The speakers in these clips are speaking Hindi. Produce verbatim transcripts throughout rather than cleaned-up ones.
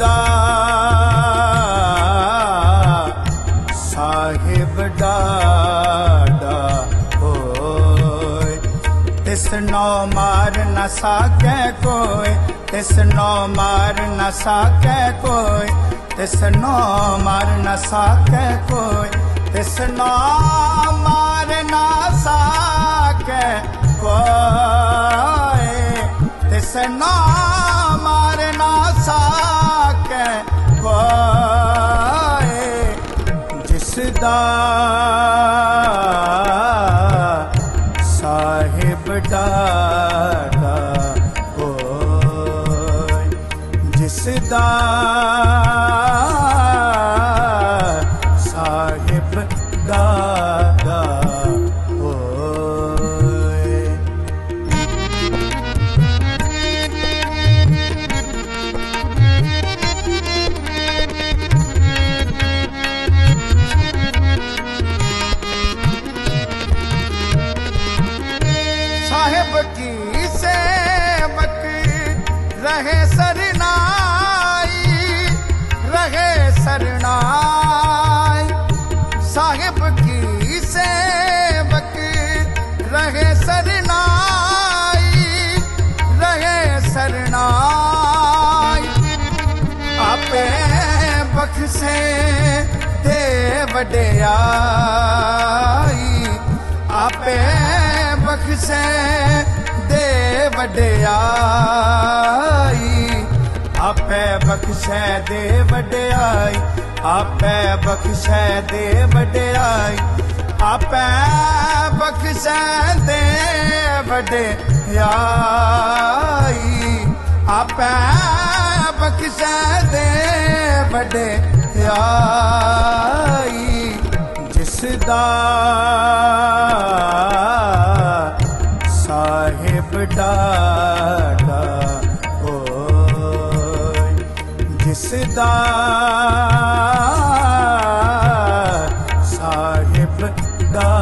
जिसदा साहिब डाडा होए, तिसनो मार न साके कोई, तिसनो मार न साके कोई, तिसनो मार न साके कोई, तिसनो मार न साके कोई, तिसनो मार न साके कोई। जिसदा साहिब डाडा होए, जिसदा बख्शे दे वड्याई, आपे बख्शे दे वड्याई, आपे बख्शे दे वड्याई, आपे बख्शे दे वड्याई, आपे बख्शे दे वड्याई, आपे बख्शे दे वड्याई। जिसदा साहिब डाडा होए, जिसदा साहिब डाडा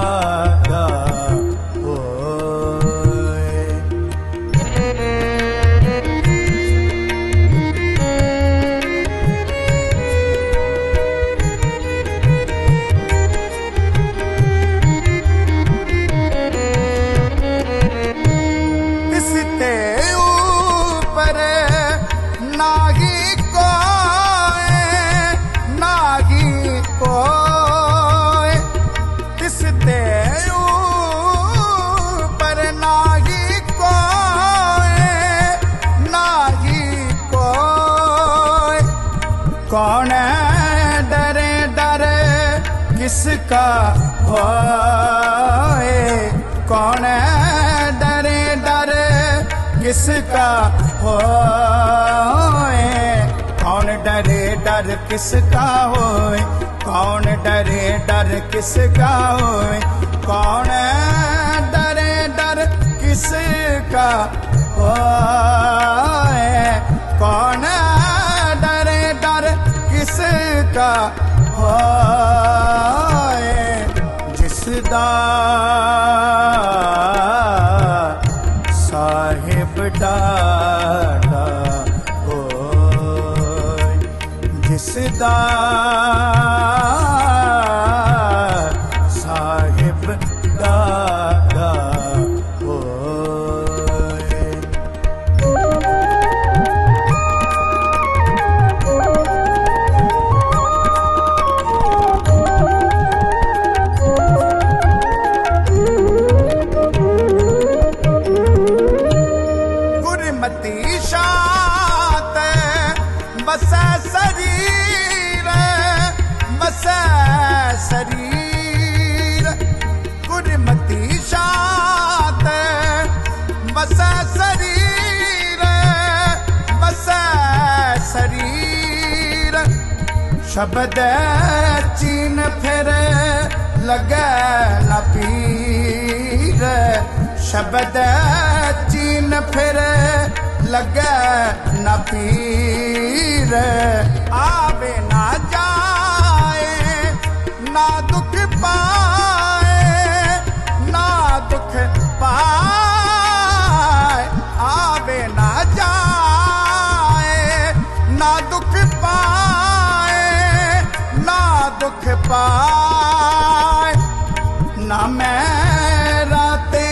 किसका होए, कौन डरे डरे किसका होए, कौन डरे डर किसका होए, कौन डरे डर किसका होए, कौन डरे डर किसका होए, कौन डरे डर किसका होए। जिसदा साहिब डाडा होए, जिसदा साहिब डाडा होए। शरीर गुरमती शात बसा शरीर, बसा शरीर, शब्द चीन फिर लगे न पीर, शब्द चीन फिर लगे न पीर, आवे ना ना दुख पाए, ना दुख पाए, आवे ना जाए, ना दुख पाए ना दुख पाए ना मैं राते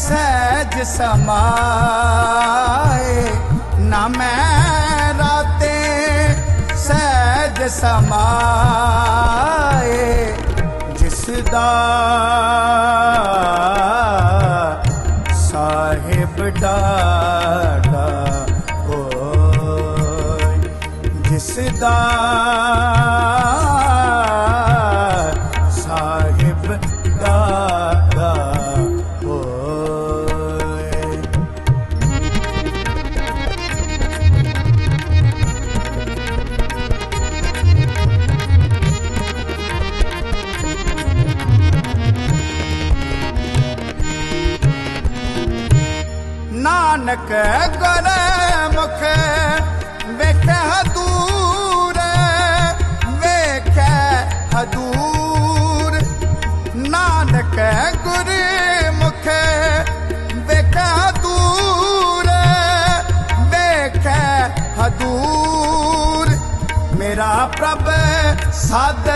सहज समाए ना मैं राते सहज समाए जिसदा साहिब डाटा जिसदा साहिब दादा होए। नानक गोरे मुख वेखे दूर वेखे दूर नानक गुरु मुख वेखे दूर वेखे दूर मेरा प्रभ साध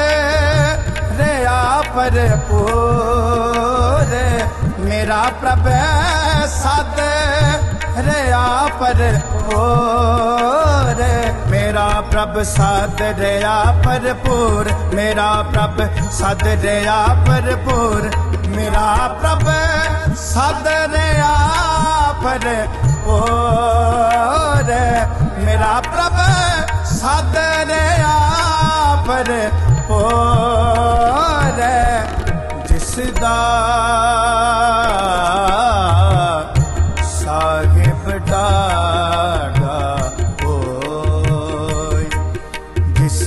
रया पर पूर मेरा प्रभ साध रया पर पूर मेरा प्रभ साध रया पर पूर मेरा प्रभ साध रया पर पूर मेरा प्रभ साध रया पर पूर मेरा प्रभ साध रया पर पूर जिसदा साहिब डाडा होए तिस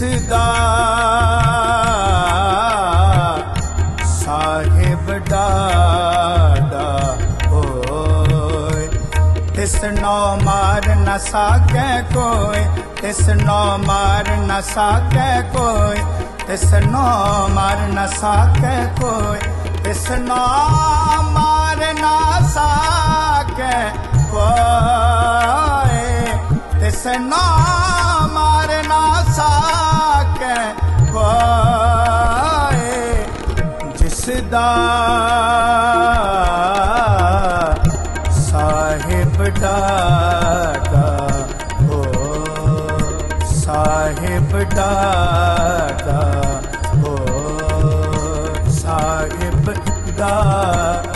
नौ मार न साके कोई तिस नौ मार न साके कोई तिस नौ मार न साके कोई तिस नौ मार न साके कोई तिस नौ मार न साके जिसदा साहिब डाटा हो साहिब डाटा हो साहिब डाटा।